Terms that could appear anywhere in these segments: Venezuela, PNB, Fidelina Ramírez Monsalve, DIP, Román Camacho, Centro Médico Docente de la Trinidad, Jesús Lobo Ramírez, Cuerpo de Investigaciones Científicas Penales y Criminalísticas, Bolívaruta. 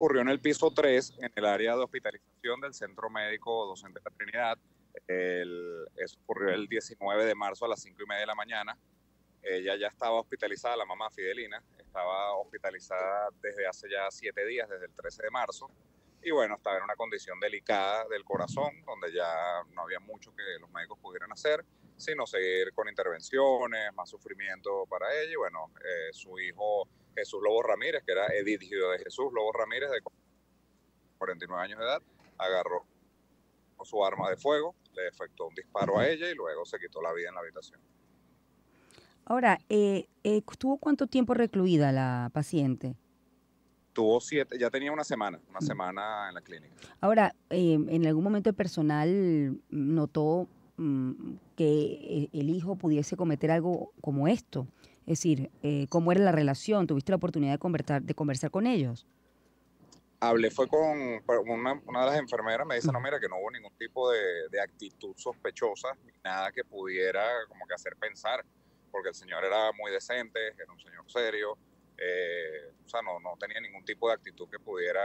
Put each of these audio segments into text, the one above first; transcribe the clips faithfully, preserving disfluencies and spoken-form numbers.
ocurrió en el piso tres, en el área de hospitalización del Centro Médico Docente de la Trinidad. El, eso ocurrió el diecinueve de marzo a las cinco y media de la mañana. Ella ya estaba hospitalizada, la mamá Fidelina, estaba hospitalizada desde hace ya siete días, desde el trece de marzo. Y bueno, estaba en una condición delicada del corazón, donde ya no había mucho que los médicos pudieran hacer, sino seguir con intervenciones, más sufrimiento para ella. Y bueno, eh, su hijo Jesús Lobo Ramírez, que era edilio de Jesús Lobo Ramírez, de cuarenta y nueve años de edad, agarró su arma de fuego, le efectuó un disparo a ella y luego se quitó la vida en la habitación. Ahora, eh, eh, ¿tuvo cuánto tiempo recluida la paciente? Tuvo siete, ya tenía una semana, una semana en la clínica. Ahora, eh, ¿en algún momento el personal notó mm, que el hijo pudiese cometer algo como esto? Es decir, eh, ¿cómo era la relación? ¿Tuviste la oportunidad de conversar, de conversar con ellos? Hablé, fue con una, una de las enfermeras, me dice, no, mira, que no hubo ningún tipo de, de actitud sospechosa, ni nada que pudiera como que hacer pensar, porque el señor era muy decente, era un señor serio. Eh, o sea, no, no tenía ningún tipo de actitud que pudiera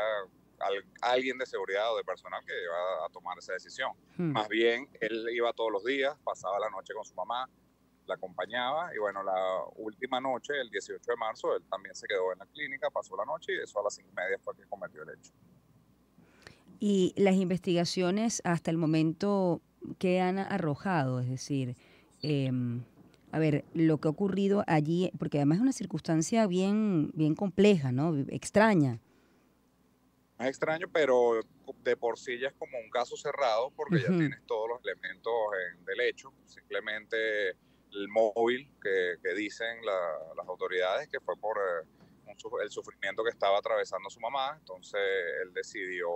al, alguien de seguridad o de personal que iba a tomar esa decisión. Hmm. Más bien, él iba todos los días, pasaba la noche con su mamá, la acompañaba y bueno, la última noche, el dieciocho de marzo, él también se quedó en la clínica, pasó la noche y eso a las cinco y media fue que cometió el hecho. ¿Y las investigaciones hasta el momento que han arrojado? Es decir, eh, a ver, lo que ha ocurrido allí, porque además es una circunstancia bien, bien compleja, ¿no? Extraña. Es extraño, pero de por sí ya es como un caso cerrado porque uh-huh. ya tienes todos los elementos en, del hecho. Simplemente el móvil que, que dicen la, las autoridades que fue por un, el sufrimiento que estaba atravesando su mamá. Entonces él decidió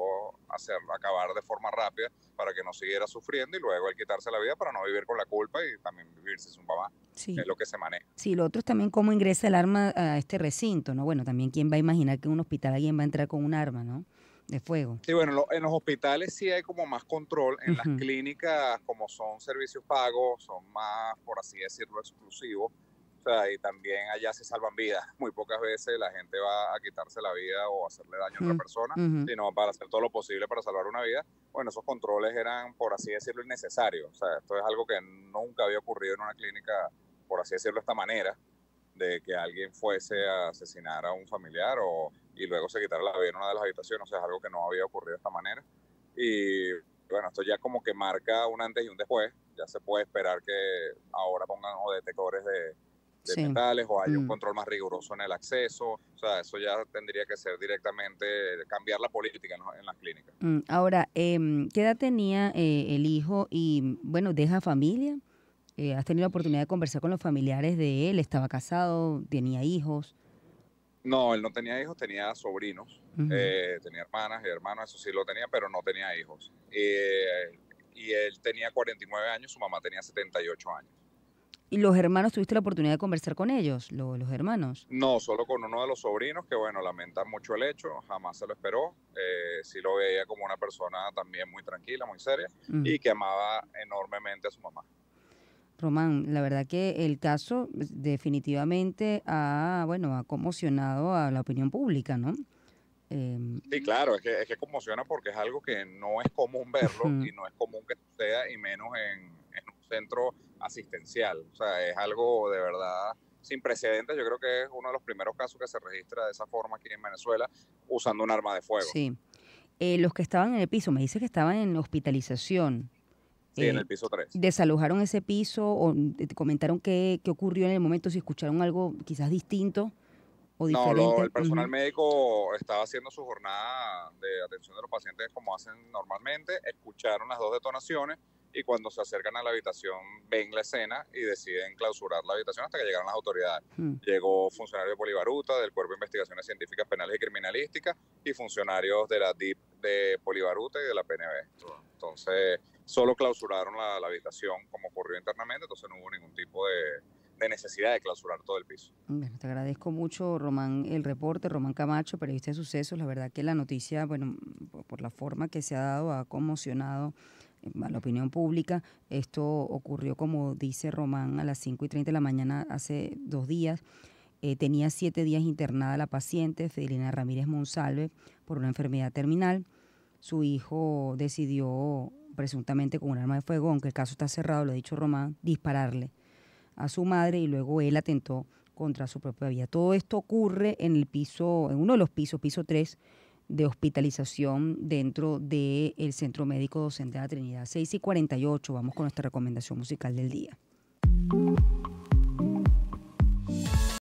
hacerlo acabar de forma rápida para que no siguiera sufriendo y luego él quitarse la vida para no vivir con la culpa y también vivirse su mamá. Sí. Es lo que se maneja. Sí, lo otro es también cómo ingresa el arma a este recinto, ¿no? Bueno, también quién va a imaginar que en un hospital alguien va a entrar con un arma, ¿no? De fuego. Sí, bueno, lo, en los hospitales sí hay como más control. En uh-huh. las clínicas, como son servicios pagos, son más, por así decirlo, exclusivos. O sea, y también allá se salvan vidas. Muy pocas veces la gente va a quitarse la vida o hacerle daño uh-huh. a otra persona, uh-huh. sino para hacer todo lo posible para salvar una vida. Bueno, esos controles eran, por así decirlo, innecesarios. O sea, esto es algo que nunca había ocurrido en una clínica, por así decirlo, de esta manera, de que alguien fuese a asesinar a un familiar o, y luego se quitara la vida en una de las habitaciones. O sea, es algo que no había ocurrido de esta manera. Y bueno, esto ya como que marca un antes y un después. Ya se puede esperar que ahora pongan o detectores de, de sí. metales o haya mm. un control más riguroso en el acceso. O sea, eso ya tendría que ser directamente cambiar la política en, en las clínicas. Mm. Ahora, eh, ¿qué edad tenía eh, el hijo? Y bueno, ¿deja familia? Eh, ¿Has tenido la oportunidad de conversar con los familiares de él? ¿Estaba casado? ¿Tenía hijos? No, él no tenía hijos, tenía sobrinos. Uh-huh. eh, tenía hermanas y hermanos, eso sí lo tenía, pero no tenía hijos. Eh, y él tenía cuarenta y nueve años, su mamá tenía setenta y ocho años. ¿Y los hermanos, tuviste la oportunidad de conversar con ellos, lo, los hermanos? No, solo con uno de los sobrinos, que bueno, lamenta mucho el hecho, jamás se lo esperó. Eh, sí lo veía como una persona también muy tranquila, muy seria, uh-huh. y que amaba enormemente a su mamá. Román, la verdad que el caso definitivamente ha, bueno, ha conmocionado a la opinión pública, ¿no? Eh... Sí, claro, es que, es que conmociona porque es algo que no es común verlo uh-huh. y no es común que suceda, y menos en, en un centro asistencial. O sea, es algo de verdad sin precedentes. Yo creo que es uno de los primeros casos que se registra de esa forma aquí en Venezuela, usando un arma de fuego. Sí. Eh, los que estaban en el piso, me dice que estaban en hospitalización. Sí, eh, en el piso tres. ¿Desalojaron ese piso o te comentaron qué, qué ocurrió en el momento? Si escucharon algo quizás distinto o diferente. No, lo, el personal uh-huh. médico estaba haciendo su jornada de atención de los pacientes como hacen normalmente. Escucharon las dos detonaciones y cuando se acercan a la habitación ven la escena y deciden clausurar la habitación hasta que llegaron las autoridades. Uh-huh. Llegó funcionario de Bolívaruta, del Cuerpo de Investigaciones Científicas Penales y Criminalísticas, y funcionarios de la D I P de Bolívaruta y de la P N B. Entonces solo clausuraron la, la habitación como ocurrió internamente, entonces no hubo ningún tipo de, de necesidad de clausurar todo el piso. Bueno, te agradezco mucho, Román, el reporte. Román Camacho, periodista de Sucesos. La verdad que la noticia, bueno, por la forma que se ha dado, ha conmocionado a la opinión pública. Esto ocurrió, como dice Román, a las cinco y treinta de la mañana hace dos días. Eh, tenía siete días internada la paciente, Fidelina Ramírez Monsalve, por una enfermedad terminal. Su hijo decidió, presuntamente con un arma de fuego, aunque el caso está cerrado, lo ha dicho Román, dispararle a su madre y luego él atentó contra su propia vida. Todo esto ocurre en el piso, en uno de los pisos, piso tres, de hospitalización dentro del Centro Médico Docente de la Trinidad. seis y cuarenta y ocho, vamos con nuestra recomendación musical del día.